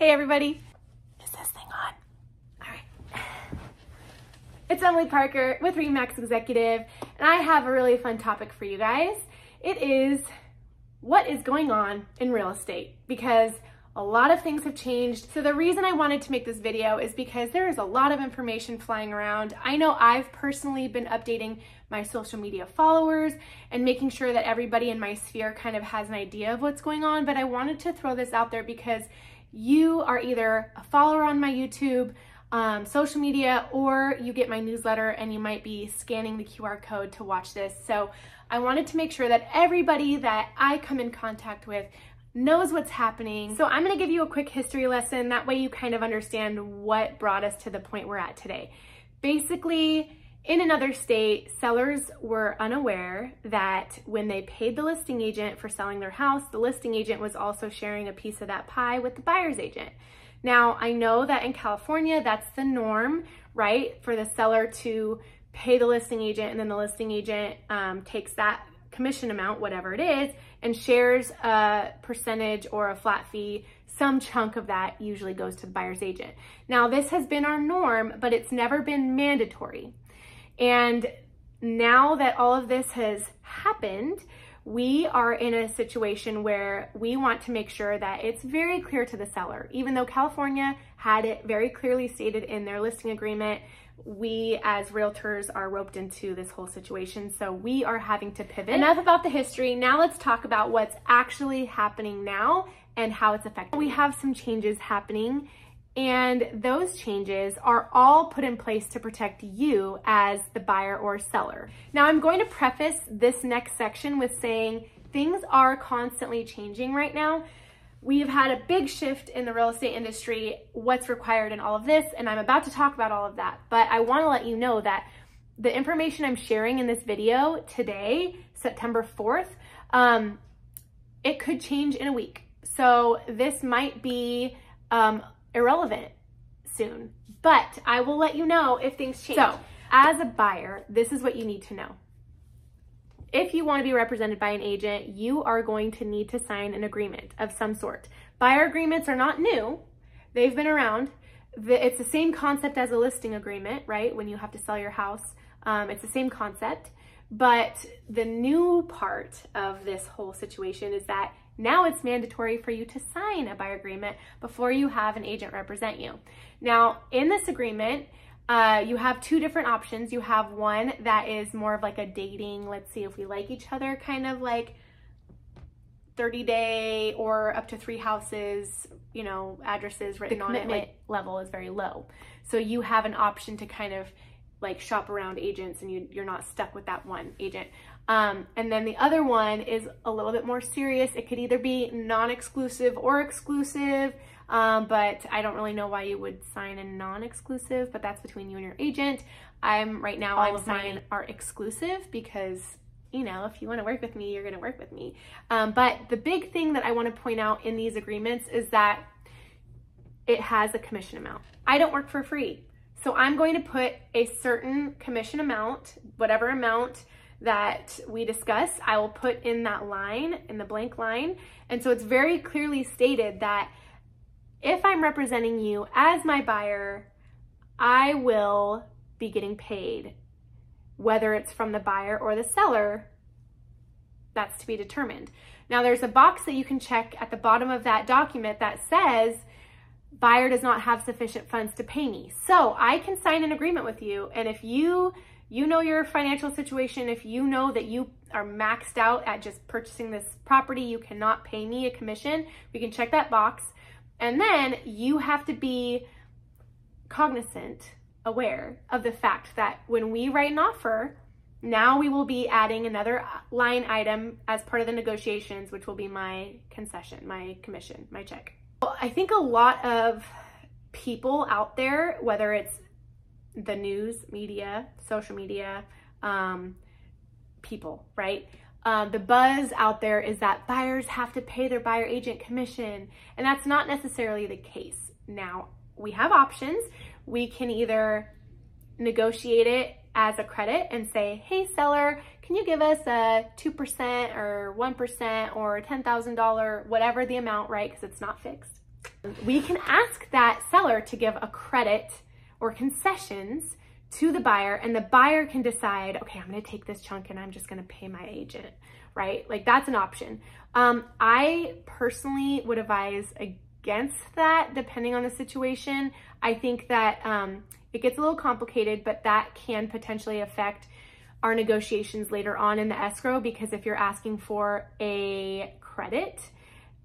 Hey everybody, is this thing on? All right. It's Emily Parker with RE/MAX Executive, and I have a really fun topic for you guys. It is what is going on in real estate, because a lot of things have changed. So the reason I wanted to make this video is because there is a lot of information flying around. I know I've personally been updating my social media followers and making sure that everybody in my sphere kind of has an idea of what's going on, but I wanted to throw this out there because you are either a follower on my YouTube, social media, or you get my newsletter and you might be scanning the QR code to watch this. So I wanted to make sure that everybody that I come in contact with knows what's happening. So I'm going to give you a quick history lesson. That way you kind of understand what brought us to the point we're at today. Basically, in another state, sellers were unaware that when they paid the listing agent for selling their house, the listing agent was also sharing a piece of that pie with the buyer's agent. Now, I know that in California, that's the norm, right? For the seller to pay the listing agent, and then the listing agent takes that commission amount, whatever it is, and shares a percentage or a flat fee. Some chunk of that usually goes to the buyer's agent. Now, this has been our norm, but it's never been mandatory. And now that all of this has happened, we are in a situation where we want to make sure that it's very clear to the seller. Even though California had it very clearly stated in their listing agreement, we as realtors are roped into this whole situation, so we are having to pivot. Enough about the history. Now let's talk about what's actually happening now and how it's affecting. We have some changes happening, and those changes are all put in place to protect you as the buyer or seller. Now, I'm going to preface this next section with saying things are constantly changing right now. We've had a big shift in the real estate industry, what's required in all of this, and I'm about to talk about all of that, but I want to let you know that the information I'm sharing in this video today, September 4th, it could change in a week. So this might be irrelevant soon, but I will let you know if things change. So as a buyer, this is what you need to know. If you want to be represented by an agent, you are going to need to sign an agreement of some sort. Buyer agreements are not new. They've been around. It's the same concept as a listing agreement, right? When you have to sell your house, it's the same concept. But the new part of this whole situation is that now it's mandatory for you to sign a buyer agreement before you have an agent represent you. Now, in this agreement, you have two different options. You have one that is more of like a dating, let's see if we like each other, kind of like 30-day or up to 3 houses, you know, addresses written on it. The commitment level is very low. So you have an option to kind of like shop around agents, and you're not stuck with that one agent. And then the other one is a little bit more serious. It could either be non-exclusive or exclusive, but I don't really know why you would sign a non-exclusive, but that's between you and your agent. Right now all of mine are exclusive because, you know, if you want to work with me, you're going to work with me. But the big thing that I want to point out in these agreements is that it has a commission amount. I don't work for free. So I'm going to put a certain commission amount, whatever amount that we discuss, I will put in that line, in the blank line. And so it's very clearly stated that if I'm representing you as my buyer, I will be getting paid, whether it's from the buyer or the seller, that's to be determined. Now there's a box that you can check at the bottom of that document that says, buyer does not have sufficient funds to pay me. So I can sign an agreement with you. And if you know your financial situation, if you know that you are maxed out at just purchasing this property, you cannot pay me a commission, we can check that box. And then you have to be cognizant, aware of the fact that when we write an offer, now we will be adding another line item as part of the negotiations, which will be my concession, my commission, my check. Well, I think a lot of people out there, whether it's the news media, social media, people, right? The buzz out there is that buyers have to pay their buyer agent commission, and that's not necessarily the case. Now, we have options. We can either negotiate it as a credit and say, hey seller, can you give us a 2% or 1% or $10,000, whatever the amount, right? Because it's not fixed. We can ask that seller to give a credit or concessions to the buyer, and the buyer can decide, okay, I'm gonna take this chunk and I'm just gonna pay my agent, right? Like, that's an option. I personally would advise against that depending on the situation. I think that it gets a little complicated, but that can potentially affect our negotiations later on in the escrow, because if you're asking for a credit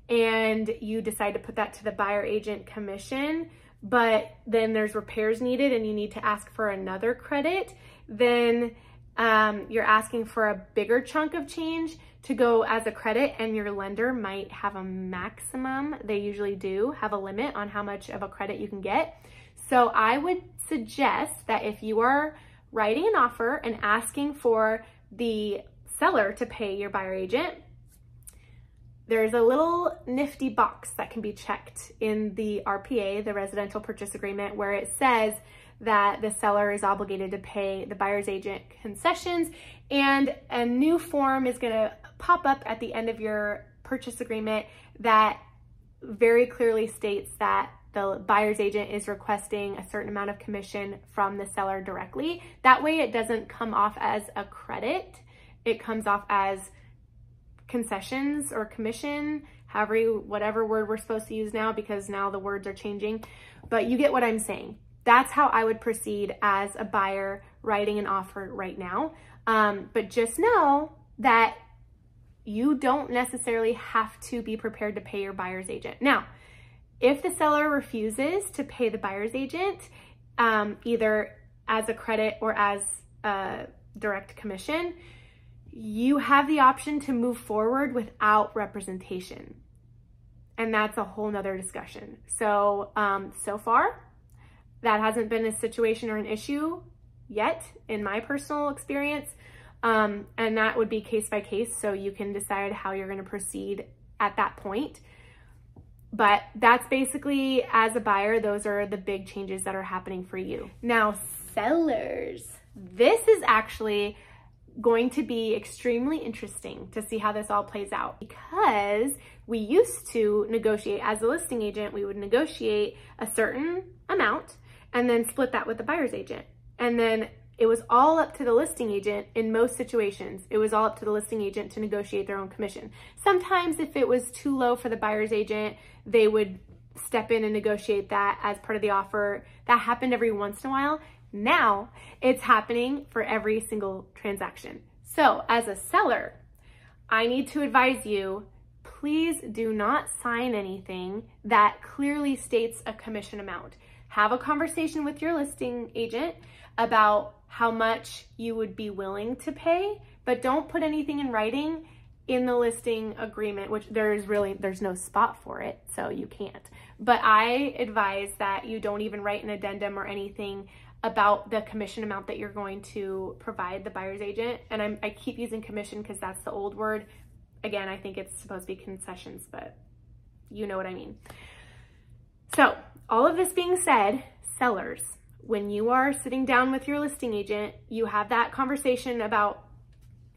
and you decide to put that to the buyer agent commission, but then there's repairs needed and you need to ask for another credit, then you're asking for a bigger chunk of change to go as a credit, and your lender might have a maximum. They usually do have a limit on how much of a credit you can get. So I would suggest that if you are writing an offer and asking for the seller to pay your buyer agent, there's a little nifty box that can be checked in the RPA, the Residential Purchase Agreement, where it says that the seller is obligated to pay the buyer's agent concessions, and a new form is gonna pop up at the end of your purchase agreement that very clearly states that the buyer's agent is requesting a certain amount of commission from the seller directly. That way it doesn't come off as a credit, it comes off as concessions or commission, however whatever word we're supposed to use now, because now the words are changing, but you get what I'm saying. That's how I would proceed as a buyer writing an offer right now. But just know that you don't necessarily have to be prepared to pay your buyer's agent. Now, if the seller refuses to pay the buyer's agent, either as a credit or as a direct commission, you have the option to move forward without representation. And that's a whole nother discussion. So, so far, that hasn't been a situation or an issue yet in my personal experience. And that would be case by case. So you can decide how you're going to proceed at that point. But that's basically, as a buyer, those are the big changes that are happening for you. Now, sellers, this is actually going to be extremely interesting to see how this all plays out, because we used to negotiate as a listing agent. We would negotiate a certain amount and then split that with the buyer's agent. And then it was all up to the listing agent in most situations. It was all up to the listing agent to negotiate their own commission. Sometimes if it was too low for the buyer's agent, they would step in and negotiate that as part of the offer. That happened every once in a while. Now it's happening for every single transaction. So as a seller, I need to advise you, please do not sign anything that clearly states a commission amount. Have a conversation with your listing agent about how much you would be willing to pay, but don't put anything in writing in the listing agreement, which there's no spot for it, so you can't. But I advise that you don't even write an addendum or anything about the commission amount that you're going to provide the buyer's agent. And I keep using commission because that's the old word. Again, I think it's supposed to be concessions, but you know what I mean. So all of this being said, sellers, when you are sitting down with your listing agent, you have that conversation about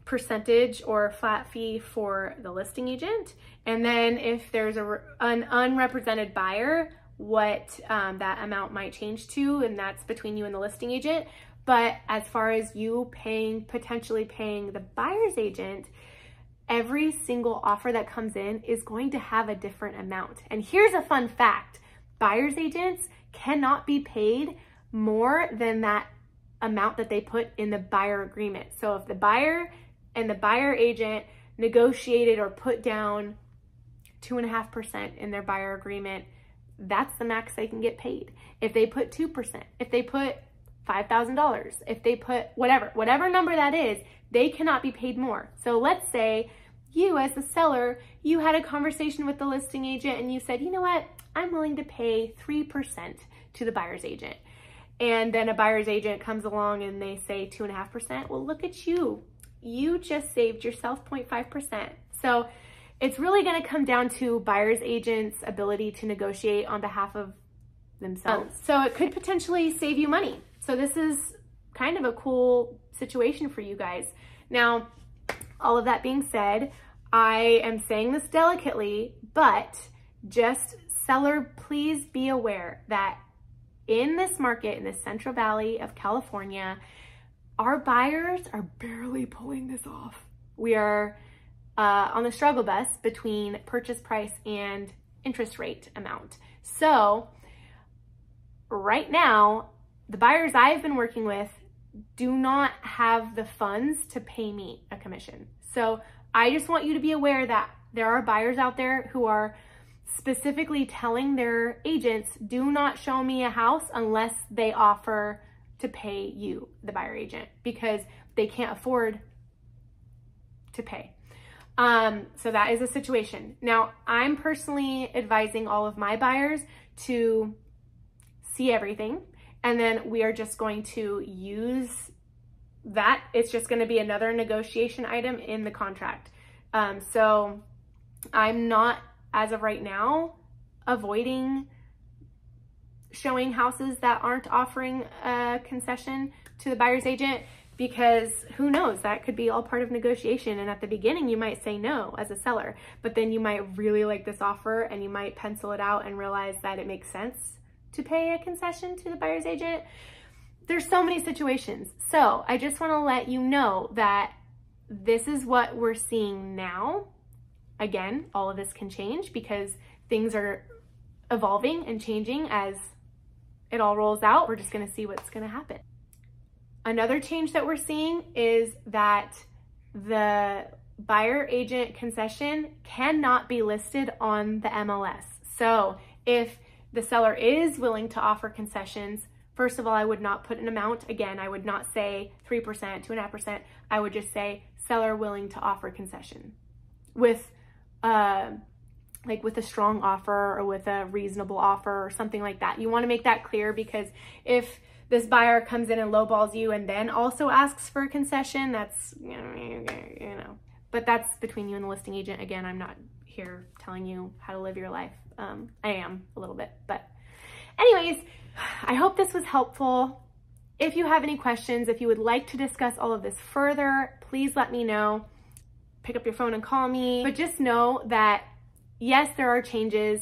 percentage or flat fee for the listing agent. And then if there's an unrepresented buyer, what that amount might change to, and that's between you and the listing agent. But as far as you potentially paying the buyer's agent, every single offer that comes in is going to have a different amount. And here's a fun fact: buyer's agents cannot be paid more than that amount that they put in the buyer agreement. So if the buyer and the buyer agent negotiated or put down 2.5% in their buyer agreement, that's the max they can get paid. If they put 2%, if they put $5,000, if they put whatever number that is, they cannot be paid more. So let's say you, as a seller, you had a conversation with the listing agent and you said, you know what, I'm willing to pay 3% to the buyer's agent. And then a buyer's agent comes along and they say 2.5%. Well, look at you. You just saved yourself 0.5%. So it's really going to come down to buyer's agent's ability to negotiate on behalf of themselves. So it could potentially save you money. So this is kind of a cool situation for you guys. Now, all of that being said, I am saying this delicately, but just Seller, please be aware that in this market, in the Central Valley of California, our buyers are barely pulling this off. We are on the struggle bus between purchase price and interest rate amount. So right now, the buyers I've been working with do not have the funds to pay me a commission. So I just want you to be aware that there are buyers out there who are specifically telling their agents, do not show me a house unless they offer to pay you, the buyer agent, because they can't afford to pay. So that is a situation. Now, I'm personally advising all of my buyers to see everything, and then we are just going to use that. It's just going to be another negotiation item in the contract. So I'm not, as of right now, avoiding showing houses that aren't offering a concession to the buyer's agent, because who knows, that could be all part of negotiation. And at the beginning, you might say no as a seller, but then you might really like this offer and you might pencil it out and realize that it makes sense to pay a concession to the buyer's agent. There's so many situations. So I just want to let you know that this is what we're seeing now. Again, all of this can change because things are evolving and changing as it all rolls out. We're just going to see what's going to happen. Another change that we're seeing is that the buyer agent concession cannot be listed on the MLS. So if the seller is willing to offer concessions, first of all, I would not put an amount. Again, I would not say 3%, 2.5%. I would just say seller willing to offer concession with like with a strong offer or with a reasonable offer or something like that. You want to make that clear, because if this buyer comes in and lowballs you and then also asks for a concession, that's, you know, but that's between you and the listing agent. Again, I'm not here telling you how to live your life. I am a little bit, but anyways, I hope this was helpful. If you have any questions, if you would like to discuss all of this further, please let me know. Pick up your phone and call me. But just know that yes, there are changes.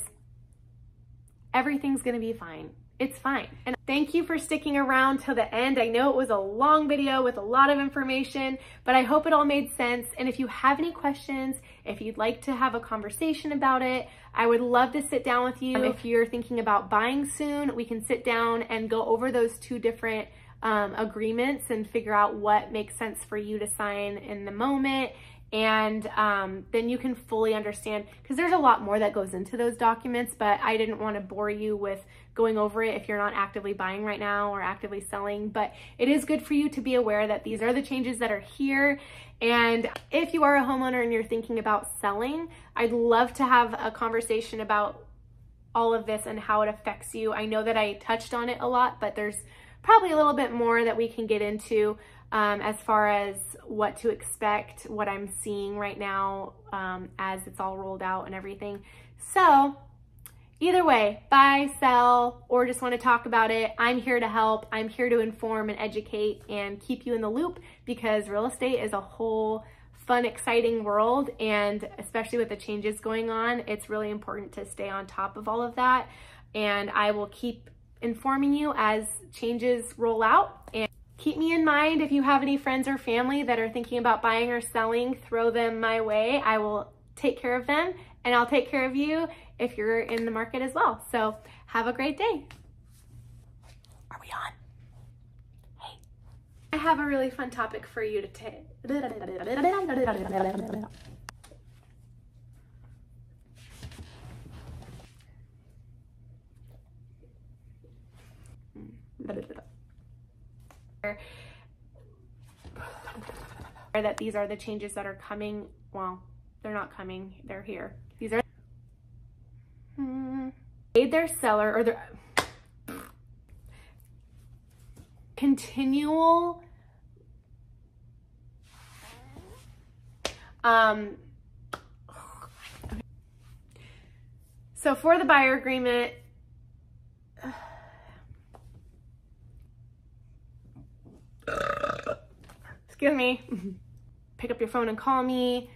Everything's gonna be fine. It's fine. And thank you for sticking around till the end. I know it was a long video with a lot of information, but I hope it all made sense. And if you have any questions, if you'd like to have a conversation about it, I would love to sit down with you. If you're thinking about buying soon, we can sit down and go over those two different agreements and figure out what makes sense for you to sign in the moment. And then you can fully understand, because there's a lot more that goes into those documents, but I didn't want to bore you with going over it if you're not actively buying right now or actively selling. But it is good for you to be aware that these are the changes that are here. And if you are a homeowner and you're thinking about selling, I'd love to have a conversation about all of this and how it affects you. I know that I touched on it a lot, but there's probably a little bit more that we can get into. As far as what to expect, what I'm seeing right now as it's all rolled out and everything. So either way, buy, sell, or just want to talk about it, I'm here to help. I'm here to inform and educate and keep you in the loop, because real estate is a whole fun, exciting world. And especially with the changes going on, it's really important to stay on top of all of that. And I will keep informing you as changes roll out. And keep me in mind. If you have any friends or family that are thinking about buying or selling, throw them my way. I will take care of them, and I'll take care of you if you're in the market as well. So have a great day. Are we on? Hey. I have a really fun topic for you to take. That these are the changes that are coming. Well, they're not coming, they're here. These are aid their seller or their continual okay. So for the buyer agreement, excuse me, pick up your phone and call me.